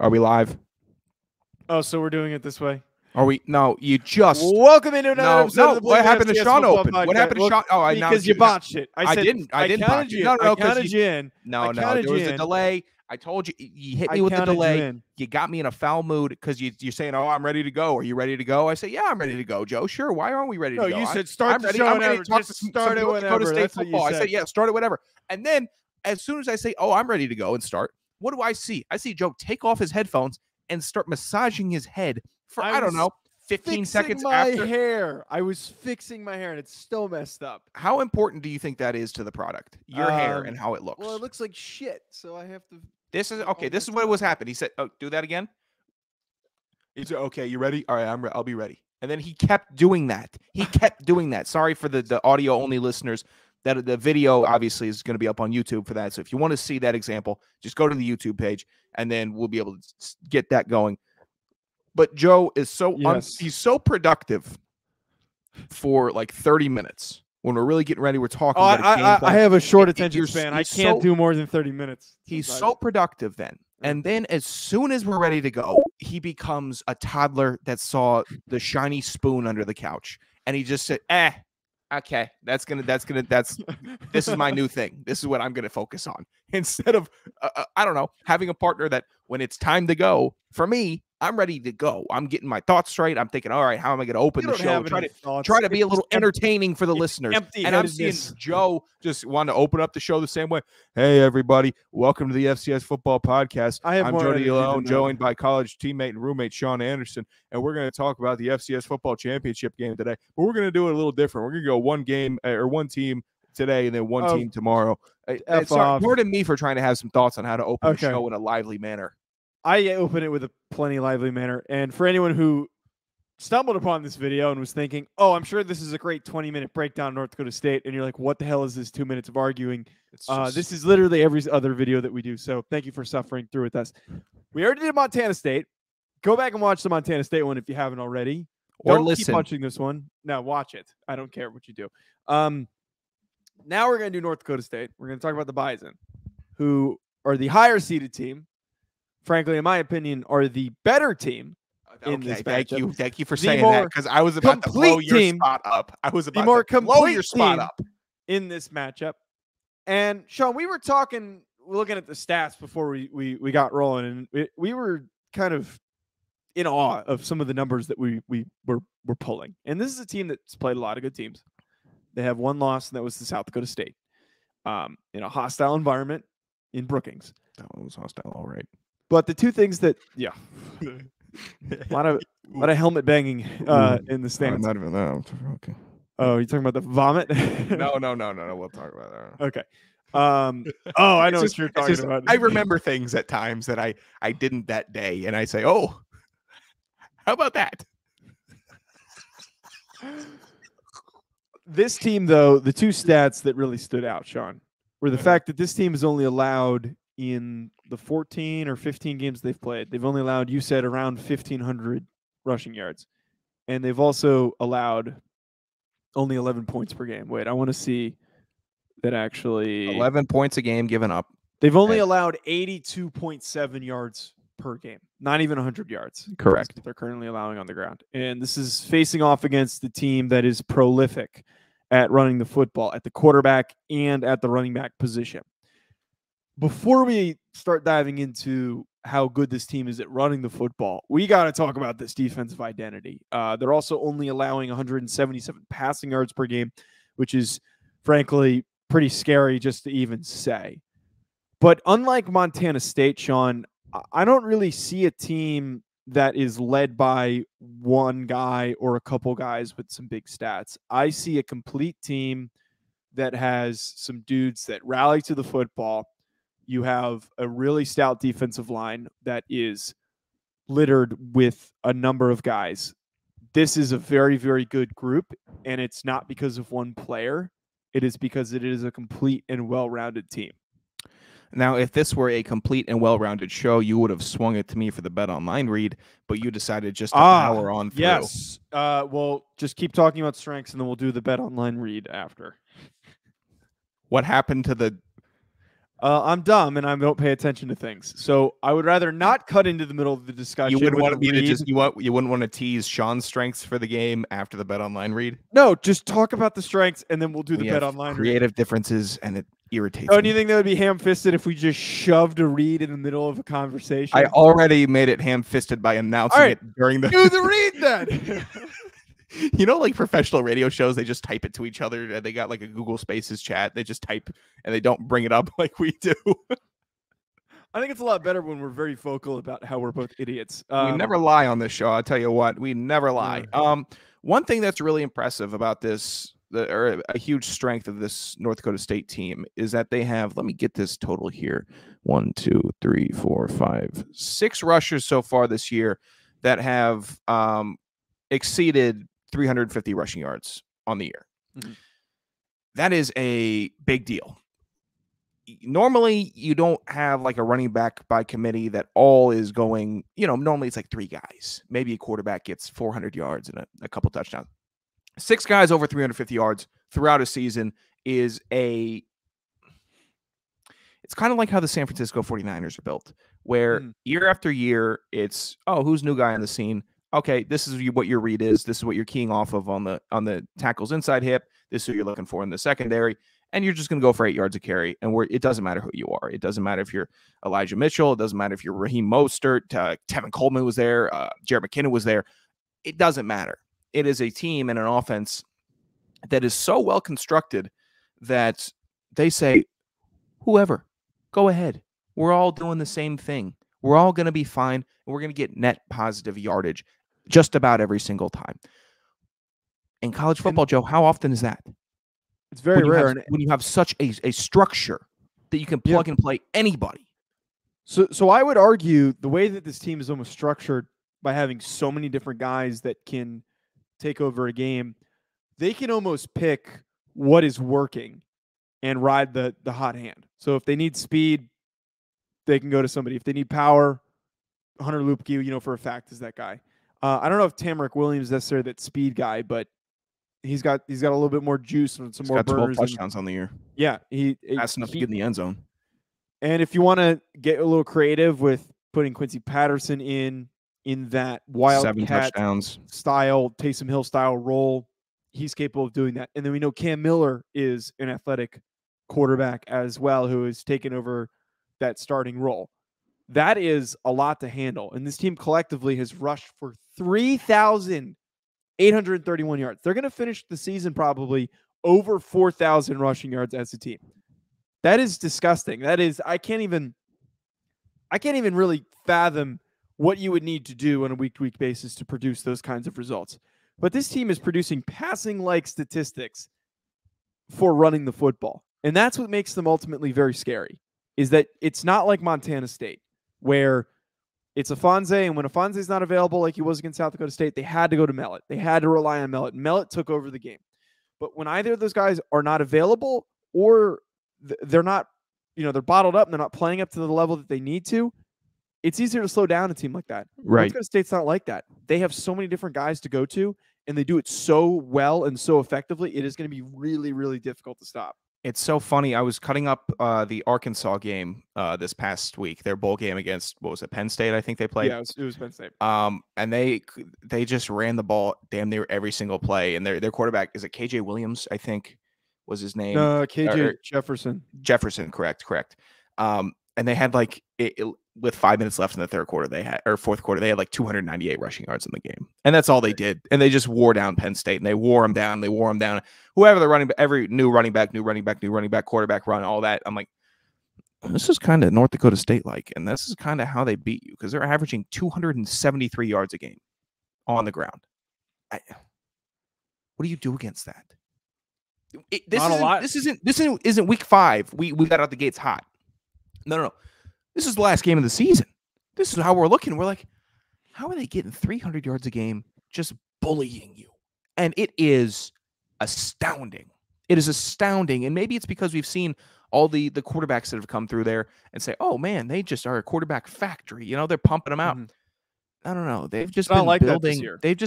Are we live? Oh, so we're doing it this way. Are we? No, you just. Welcome into another episode. No, what happened to Sean Open? What happened to Sean? Oh, I know. Because you botched it. I didn't. Counted you. No, counted you in. No. There was a delay. I told you. You hit me with the delay. You got me in a foul mood because you're saying, "Oh, I'm ready to go." Are you ready to go? I say, "Yeah, I'm ready to go, Joe." Sure. Why aren't we ready to go? No, you said start the show whenever. Just start it whenever. That's what you said. I said, "Yeah, start it whatever." And then as soon as I say, "Oh, I'm ready to go," and start, what do I see? I see Joe take off his headphones and start massaging his head for, I don't know, 15 seconds after. I was fixing my hair, and it's still messed up. How important do you think that is to the product, your hair and how it looks? Well, it looks like shit, so I have to. This is okay. This is what was happening. He said, "Oh, do that again." He said, "Okay, you ready? All right, I'll be ready." And then he kept doing that. He kept doing that. Sorry for the audio only listeners. That the video obviously is going to be up on YouTube for that. So if you want to see that example, just go to the YouTube page, and then we'll be able to get that going. But Joe is so he's so productive for like 30 minutes. When we're really getting ready, we're talking. I have a short attention span. I can't do more than 30 minutes. He's so productive then. And then as soon as we're ready to go, he becomes a toddler that saw the shiny spoon under the couch. And he just said, "Eh. Okay, this is my new thing. This is what I'm going to focus on." Instead of, I don't know, having a partner that when it's time to go, for me, I'm ready to go. I'm getting my thoughts straight. I'm thinking, all right, how am I going to open the show? Try to be a little entertaining for the listeners. And I'm seeing Joe just want to open up the show the same way. Hey, everybody. Welcome to the FCS Football Podcast. I'm Joe DeLeone, joined by college teammate and roommate Sean Anderson, and we're going to talk about the FCS Football Championship game today. But we're going to do it a little different. We're going to go one game or one team today and then one team tomorrow. Sorry, pardon me for trying to have some thoughts on how to open the show in a lively manner. I open it with a plenty lively manner. And for anyone who stumbled upon this video and was thinking, "Oh, I'm sure this is a great 20-minute breakdown of North Dakota State," and you're like, "What the hell is this 2 minutes of arguing?" This is literally every other video that we do. So thank you for suffering through with us. We already did Montana State. Go back and watch the Montana State one if you haven't already. Keep watching this one. No, watch it. I don't care what you do. Now we're going to do North Dakota State. We're going to talk about the Bison, who are the higher-seeded team. Frankly, in my opinion, are the better team in this matchup. Thank you for saying that, because I was about to blow your spot up. I was about to blow your spot up in this matchup. And Sean, we were talking, looking at the stats before we got rolling, and we were kind of in awe of some of the numbers that we were pulling. And this is a team that's played a lot of good teams. They have one loss, and that was to South Dakota State, in a hostile environment in Brookings. That one was hostile, all right. But the two things that, a lot of helmet banging in the stands. Not even that. Okay. Oh, you're talking about the vomit? No. We'll talk about that. Okay. I know what you're talking about. I remember things at times that I didn't that day, and I say, "Oh, how about that?" This team, though, the two stats that really stood out, Sean, were the fact that this team is only allowed in the 14 or 15 games they've played, they've only allowed, you said, around 1,500 rushing yards. And they've also allowed only 11 points per game. Wait, I want to see that actually. 11 points a game given up. They've only allowed 82.7 yards per game, not even 100 yards. Correct. That they're currently allowing on the ground. And this is facing off against the team that is prolific at running the football, at the quarterback and at the running back position. Before we start diving into how good this team is at running the football, we got to talk about this defensive identity. They're also only allowing 177 passing yards per game, which is, frankly, pretty scary just to even say. But unlike Montana State, Sean, I don't really see a team that is led by one guy or a couple guys with some big stats. I see a complete team that has some dudes that rally to the football. You have a really stout defensive line that is littered with a number of guys. This is a very, very good group, and it's not because of one player. It is because it is a complete and well-rounded team. Now, if this were a complete and well-rounded show, you would have swung it to me for the BetOnline read, but you decided just to power on through. Yes. Well, just keep talking about strengths, and then we'll do the BetOnline read after. What happened to the I'm dumb and I don't pay attention to things. So I would rather not cut into the middle of the discussion. You wouldn't want me to just you wouldn't want to tease Sean's strengths for the game after the BetOnline read. No, just talk about the strengths and then we'll do the BetOnline creative read. Differences, and it irritates. Don't you think that would be ham-fisted if we just shoved a read in the middle of a conversation? I already made it ham-fisted by announcing it during the do the read then. You know, like professional radio shows, they just type it to each other and they got like a Google Spaces chat. They just type and they don't bring it up like we do. I think it's a lot better when we're very vocal about how we're both idiots. We never lie on this show. I'll tell you what, we never lie. One thing that's really impressive about this, or a huge strength of this North Dakota State team, is that they have, let me get this total here. 6 rushers so far this year that have exceeded 350 rushing yards on the year. Mm-hmm. That is a big deal. Normally you don't have like a running back by committee that all is going, you know, normally it's like 3 guys, maybe a quarterback gets 400 yards and a couple touchdowns. 6 guys over 350 yards throughout a season is a, it's kind of like how the San Francisco 49ers are built, where year after year it's, oh, who's new guy on the scene? Okay, this is what your read is. This is what you're keying off of on the tackle's inside hip. This is what you're looking for in the secondary. And you're just going to go for 8 yards of carry. And it doesn't matter who you are. It doesn't matter if you're Elijah Mitchell. It doesn't matter if you're Raheem Mostert. Tevin Coleman was there. Jerry McKinnon was there. It doesn't matter. It is a team and an offense that is so well constructed that they say, whoever, go ahead. We're all doing the same thing. We're all going to be fine. And we're going to get net positive yardage just about every single time. In college football, Joe, how often is that? It's very rare. When you have such a structure that you can plug and play anybody. So I would argue the way that this team is almost structured by having so many different guys that can take over a game, they can almost pick what is working and ride the hot hand. So if they need speed, they can go to somebody. If they need power, Hunter Loopkey, you know, for a fact, is that guy. I don't know if Tamarick Williams is necessarily that speed guy, but he's got a little bit more juice and he's more got 12 touchdowns on the year. Yeah, that's enough to get in the end zone. And if you want to get a little creative with putting Quincy Patterson in that wildcat style, Taysom Hill style role, he's capable of doing that. And then we know Cam Miller is an athletic quarterback as well, who has taken over that starting role. That is a lot to handle. And this team collectively has rushed for 3,831 yards. They're going to finish the season probably over 4,000 rushing yards as a team. That is disgusting. That is, I can't even really fathom what you would need to do on a week-to-week basis to produce those kinds of results. But this team is producing passing-like statistics for running the football. And that's what makes them ultimately very scary, is that it's not like Montana State, where it's Afonze, and when Afonze's not available like he was against South Dakota State, they had to go to Mellott. They had to rely on Mellott. Mellott took over the game. But when either of those guys are not available, or they're not, you know, they're bottled up and they're not playing up to the level that they need to, it's easier to slow down a team like that. Right. North Dakota State's not like that. They have so many different guys to go to, and they do it so well and so effectively, it is going to be really, really difficult to stop. It's so funny. I was cutting up the Arkansas game this past week, their bowl game against, what was it, Penn State, I think they played. Yeah, it was Penn State. And they just ran the ball damn near every single play. And their quarterback, is it K.J. Williams, I think was his name? K.J. Jefferson. Jefferson, correct. And they had like, with 5 minutes left in the fourth quarter, they had like 298 rushing yards in the game. And that's all they did. And they just wore down Penn State, and they wore them down. They wore them down. Whoever the every new running back, quarterback run, all that. I'm like, this is kind of North Dakota State like, and this is kind of how they beat you, because they're averaging 273 yards a game on the ground. What do you do against that? This isn't week 5. We got out the gates hot. No. This is the last game of the season. This is how we're looking. We're like, how are they getting 300 yards a game just bullying you? And it is astounding. It is astounding. And maybe it's because we've seen all the quarterbacks that have come through there and say, oh, man, they just are a quarterback factory. You know, they're pumping them out. I don't know. They've just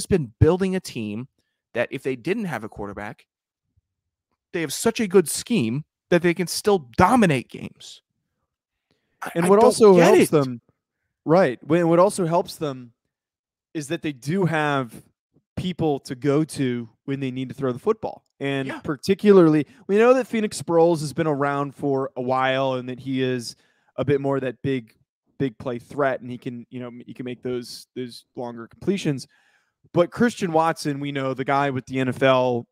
been building a team that if they didn't have a quarterback, they have such a good scheme that they can still dominate games. And what also helps them, right? And what also helps them is that they do have people to go to when they need to throw the football. And particularly, we know that Phoenix Sproles has been around for a while and that he is a bit more that big play threat, and he can, you know, he can make those longer completions. But Christian Watson, we know, the guy with the NFL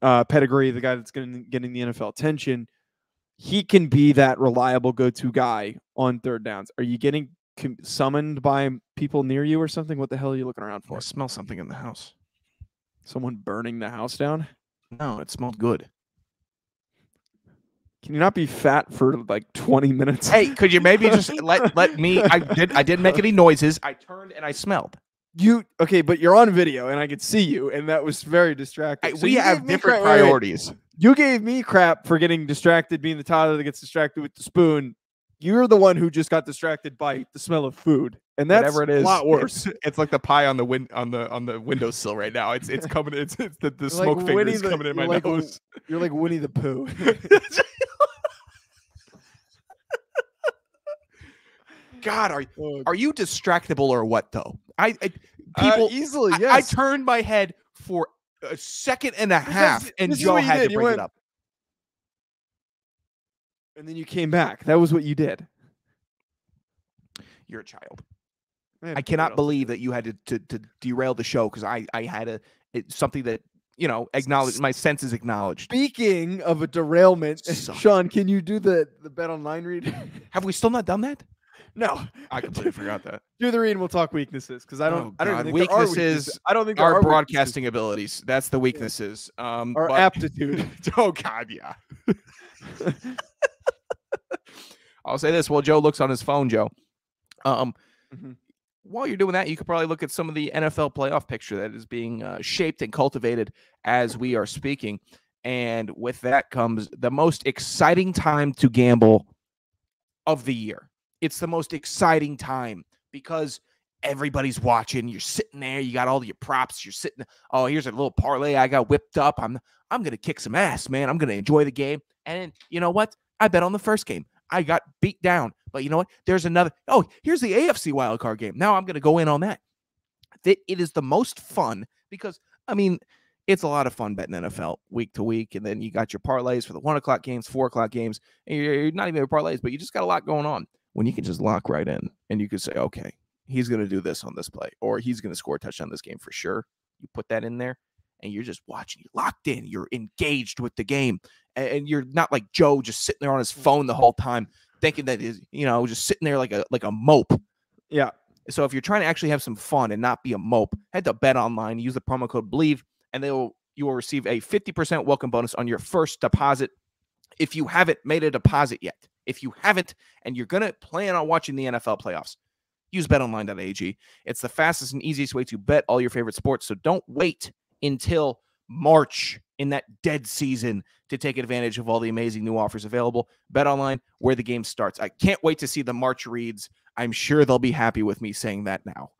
pedigree, the guy that's getting the NFL attention, he can be that reliable go-to guy on third downs. Are you getting summoned by people near you or something? What the hell are you looking around for? I smell something in the house. Someone burning the house down? No, it smelled good. Can you not be fat for like 20 minutes? Hey, could you maybe just let me? I didn't make any noises. I turned and I smelled. Okay, but you're on video and I could see you, and that was very distracting. So we have different priorities. You gave me crap for getting distracted, being the toddler that gets distracted with the spoon. You're the one who just got distracted by the smell of food, and that's a lot worse. It's like the pie on the windowsill right now. It's coming. It's the smoke like fingers coming in my nose. You're like Winnie the Pooh. God, are you distractible or what? Though people easily. Yes, I turned my head for a second and a half, and Joe had to bring it up. And then you came back. That was what you did. You're a child. I cannot believe that you had to derail the show because I had something that, you know, acknowledged, my senses acknowledged. Speaking of a derailment, Sean, can you do the BetOnline read? Have we still not done that? No, I completely forgot that. Do the read and we'll talk weaknesses because I don't think our broadcasting abilities. That's the weaknesses. Our aptitude. Oh God, yeah. I'll say this while Joe looks on his phone, Joe. While you're doing that, you could probably look at some of the NFL playoff picture that is being shaped and cultivated as we are speaking. And with that comes the most exciting time to gamble of the year. It's the most exciting time because everybody's watching. You're sitting there. You got all your props. You're sitting. Oh, here's a little parlay I got whipped up. I'm going to kick some ass, man. I'm going to enjoy the game. And you know what? I bet on the first game. I got beat down. But you know what? There's another. Oh, here's the AFC wildcard game. Now I'm going to go in on that. It is the most fun because, I mean, it's a lot of fun betting NFL week to week. And then you got your parlays for the 1 o'clock games, 4 o'clock games. And you're not even parlays, but you just got a lot going on. When you can just lock right in and you can say, okay, he's going to do this on this play, or he's going to score a touchdown this game for sure. You put that in there and you're just watching. You're locked in. You're engaged with the game. And you're not like Joe just sitting there on his phone the whole time thinking that is, you know, just sitting there like a mope. Yeah. So if you're trying to actually have some fun and not be a mope, head to BetOnline, use the promo code BELIEVE, and you will receive a 50% welcome bonus on your first deposit if you haven't made a deposit yet. If you haven't and you're going to plan on watching the NFL playoffs, use betonline.ag. It's the fastest and easiest way to bet all your favorite sports. So don't wait until March in that dead season to take advantage of all the amazing new offers available. BetOnline, where the game starts. I can't wait to see the March reads. I'm sure they'll be happy with me saying that now.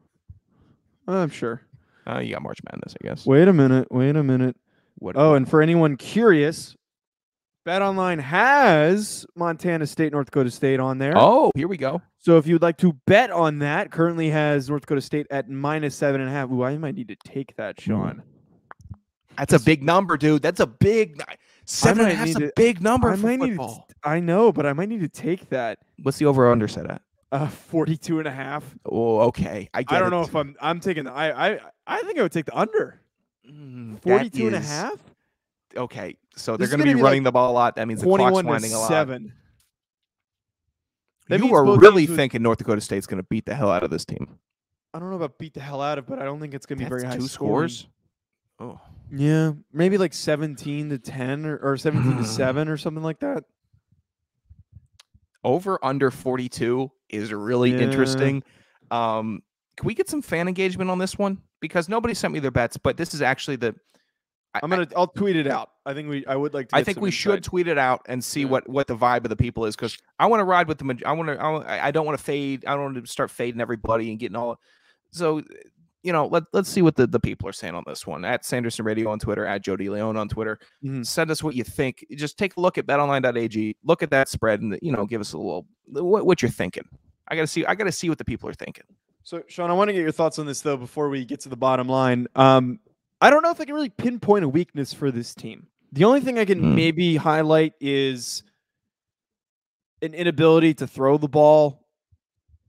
I'm sure. You got March Madness, I guess. Wait a minute. Wait a minute. What? Oh, and for anyone curious, BetOnline has Montana State, North Dakota State on there. Oh, here we go. So if you'd like to bet on that, currently has North Dakota State at -7.5. Ooh, I might need to take that, Sean. That's a big number, dude. That's a big 7.5's a big number for football. I know, but I might need to take that. What's the over-under set at? 42.5. Oh, okay. I don't know if I'm taking the I think I would take the under. 42.5? Okay, so they're going to be running like the ball a lot. That means the clock's winding a lot. You are really thinking North Dakota State's going to beat the hell out of this team. I don't know about beat the hell out of, but I don't think it's going to be very high. Two scores? Oh. Yeah, maybe like 17-10 or 17-7 or something like that. Over under 42 is really interesting. Can we get some fan engagement on this one? Because nobody sent me their bets, but this is actually the – I'll tweet it out. I think we should tweet it out and see what the vibe of the people is, because I want to ride with them. I don't want to fade. I don't want to start fading everybody and getting all. So you know, let's see what the people are saying on this one. At Sanderson Radio on Twitter, at Joe DeLeone on Twitter. Mm-hmm. Send us what you think. Just take a look at betonline.ag. Look at that spread and, you know, give us a little what you're thinking. I got to see what the people are thinking. So, Sean, I want to get your thoughts on this, though, before we get to the bottom line. I don't know if I can really pinpoint a weakness for this team. The only thing I can maybe highlight is an inability to throw the ball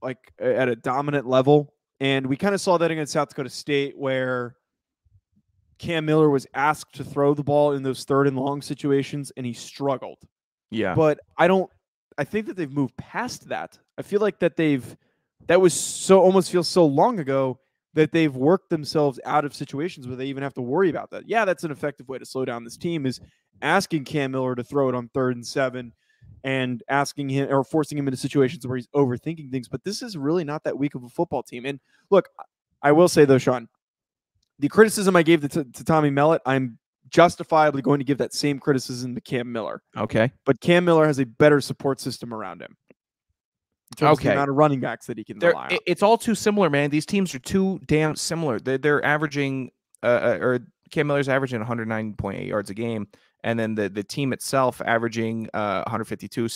like at a dominant level. And we kind of saw that against South Dakota State, where Cam Miller was asked to throw the ball in those third and long situations, and he struggled. Yeah. But I think that they've moved past that. I feel like that almost feels so long ago that they've worked themselves out of situations where they even have to worry about that. Yeah, that's an effective way to slow down this team, is asking Cam Miller to throw it on 3rd and 7 and asking him or forcing him into situations where he's overthinking things. But this is really not that weak of a football team. And look, I will say, though, Sean, the criticism I gave to Tommy Mellott, I'm justifiably going to give that same criticism to Cam Miller. Okay. But Cam Miller has a better support system around him. Okay. The amount of running backs that he can rely on. It's all too similar, man. These teams are too damn similar. They're averaging, Cam Miller's averaging 109.8 yards a game, and then the team itself averaging 152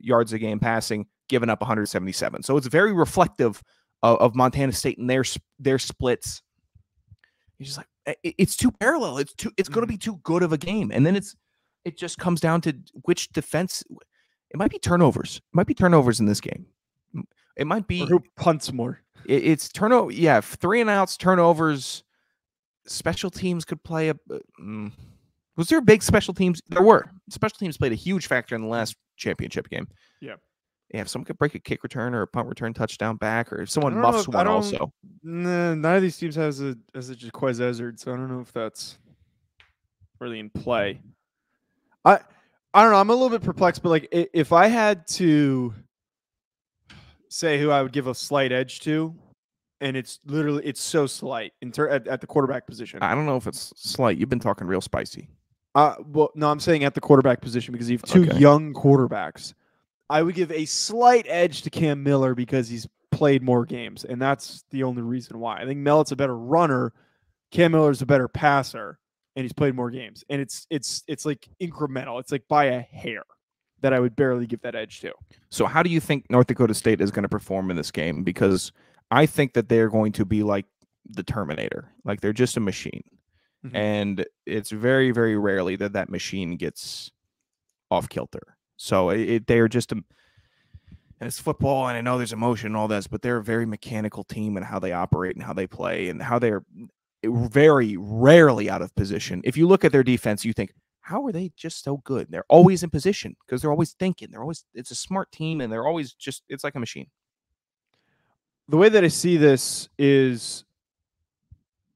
yards a game passing, giving up 177. So it's very reflective of Montana State and their splits. You're just like, it's too parallel. It's going to be too good of a game, and then it just comes down to which defense. It might be turnovers. It might be turnovers in this game. It might be who punts more. It's turnover. Yeah, 3 and outs, turnovers. Special teams could play a. Was there big special teams? There were. Special teams played a huge factor in the last championship game. Yeah. Yeah, if someone could break a kick return or a punt return touchdown back, or if someone muffs one also. Nah, none of these teams has a Jacquezazard, so I don't know if that's really in play. I don't know. I'm a little bit perplexed, but like if I had to say who I would give a slight edge to, and it's so slight at the quarterback position. I don't know if it's slight. You've been talking real spicy. Well, no, I'm saying at the quarterback position because you have two young quarterbacks. I would give a slight edge to Cam Miller because he's played more games, and that's the only reason why. I think Mellott's a better runner. Cam Miller's a better passer. And he's played more games, and it's like incremental. It's like by a hair that I would barely give that edge to. So how do you think North Dakota State is going to perform in this game? Because I think that they're going to be like the Terminator. Like they're just a machine. Mm-hmm. And it's very, very rarely that machine gets off kilter. So they are just and it's football, and I know there's emotion and all this, but they're a very mechanical team and how they operate and how they play and how they're very rarely out of position. If you look at their defense, you think, how are they just so good? They're always in position because they're always thinking. It's a smart team, and they're always just, it's like a machine. The way that I see this is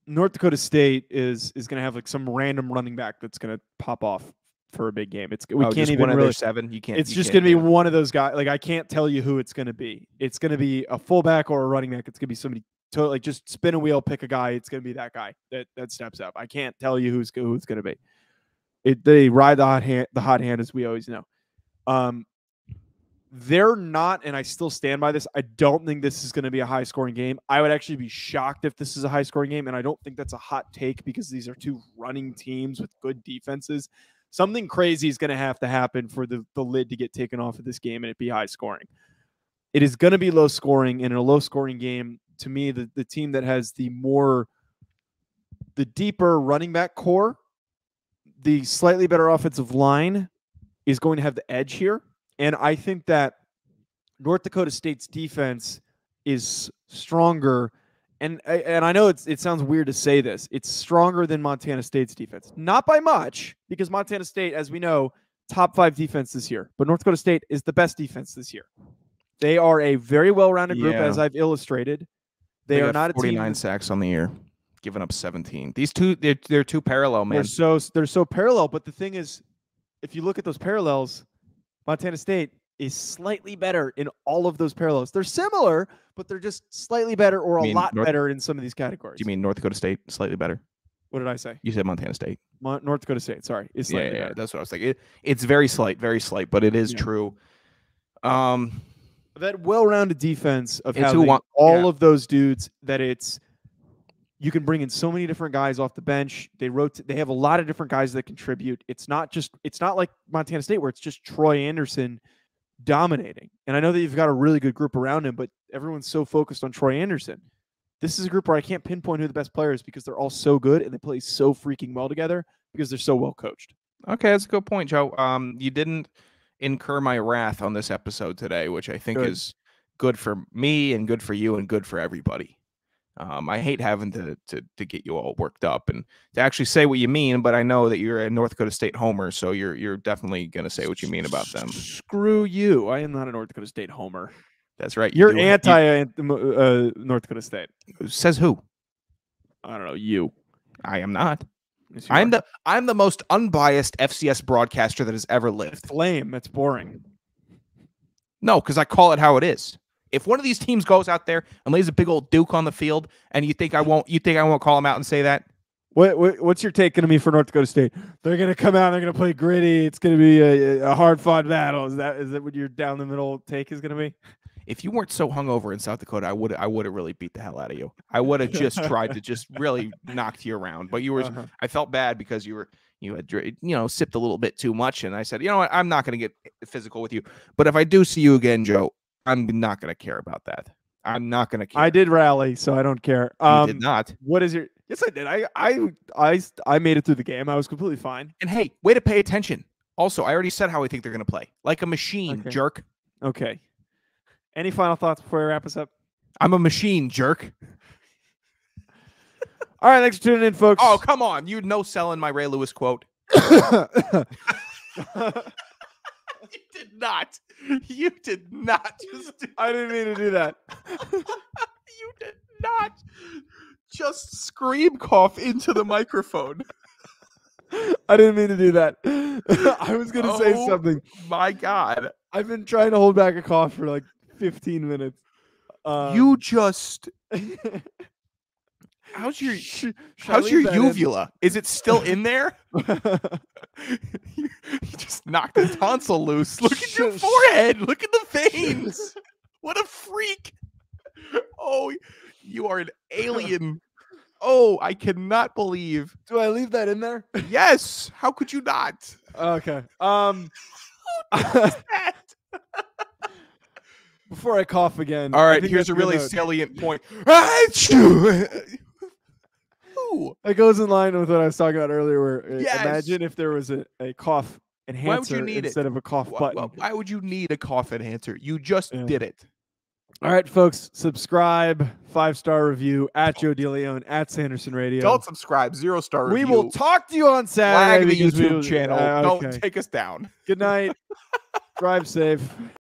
North Dakota State is going to have like some random running back that's going to pop off for a big game. We can't even really seven. You can't. It's just going to be one of those guys. Like I can't tell you who it's going to be. It's going to be a fullback or a running back. It's going to be somebody. So like just spin a wheel, pick a guy. It's going to be that guy that steps up. I can't tell you who it's going to be. They ride the hot hand, as we always know. They're not, and I still stand by this, I don't think this is going to be a high-scoring game. I would actually be shocked if this is a high-scoring game, and I don't think that's a hot take because these are two running teams with good defenses. Something crazy is going to happen for the lid to get taken off of this game and it be high-scoring. It is going to be low-scoring, and in a low-scoring game, to me, the team that has the deeper running back core, the slightly better offensive line is going to have the edge here. And I think that North Dakota State's defense is stronger. And I know it sounds weird to say this. It's stronger than Montana State's defense. Not by much, because Montana State, as we know, top 5 defense this year. But North Dakota State is the best defense this year. They are a very well-rounded group, as I've illustrated. They are not a team. 49 sacks on the year, giving up 17. These two, they're too parallel, man. They're so parallel. But the thing is, if you look at those parallels, Montana State is slightly better in all of those parallels. They're similar, but they're just slightly better or a lot better in some of these categories. Do you mean North Dakota State slightly better? What did I say? You said Montana State. North Dakota State. Sorry, is slightly better. That's what I was thinking. It's very slight, but it is true. That well-rounded defense of having all of those dudes, that it's You can bring in so many different guys off the bench. They have a lot of different guys that contribute. It's not like Montana State where it's just Troy Anderson dominating. And I know that you've got a really good group around him, but everyone's so focused on Troy Anderson. This is a group where I can't pinpoint who the best player is because they're all so good and they play so freaking well together because they're so well coached. Okay, that's a good point, Joe. You didn't incur my wrath on this episode today, which I think is good for me and good for you and good for everybody. I hate having to get you all worked up and to actually say what you mean, but I know that you're a North Dakota State homer, so you're definitely going to say what you mean about them. Screw you. I am not a North Dakota State homer. That's right. You're anti-North Dakota State. Says who? I don't know. You. I am not. Yes, I'm the most unbiased FCS broadcaster that has ever lived. Lame. That's boring. No, because I call it how it is. If one of these teams goes out there and lays a big old Duke on the field, and you think I won't call them out and say that? What's your take going to be for North Dakota State? They're going to come out. They're going to play gritty. It's going to be a hard-fought battle. Is that what your down the middle take is going to be? If you weren't so hungover in South Dakota, I would have really beat the hell out of you. I would have just tried to just really knocked you around. But you were, I felt bad because you had sipped a little bit too much, and I said, you know what, I'm not going to get physical with you. But if I do see you again, Joe, I'm not going to care about that. I'm not going to care. I did rally, so I don't care. You did not. What is your? Yes, I did. I made it through the game. I was completely fine. And hey, way to pay attention. Also, I already said how I think they're going to play, like a machine, jerk. Okay. Any final thoughts before we wrap us up? I'm a machine, jerk. All right, thanks for tuning in, folks. Oh, come on. You're no selling my Ray Lewis quote. You did not. You did not. Just do that. I didn't mean to do that. You did not. Just scream cough into the microphone. I didn't mean to do that. I was going to say something. My God. I've been trying to hold back a cough for like 15 minutes. You just how's your uvula? Is it still in there? You just knocked the tonsil loose. Look at your forehead. Look at the veins. What a freak. Oh, you are an alien. Oh, I cannot believe. Do I leave that in there? Yes. How could you not? Okay. Before I cough again. All right, here's a really salient point. That goes in line with what I was talking about earlier. Where imagine if there was a cough enhancer instead of a cough button. Well, why would you need a cough enhancer? You just did it. All right, folks, subscribe, 5-star review at Joe DeLeone at Sanderson Radio. Don't subscribe, 0-star review. We will talk to you on Saturday. Flag the YouTube channel. Don't take us down. Good night. Drive safe.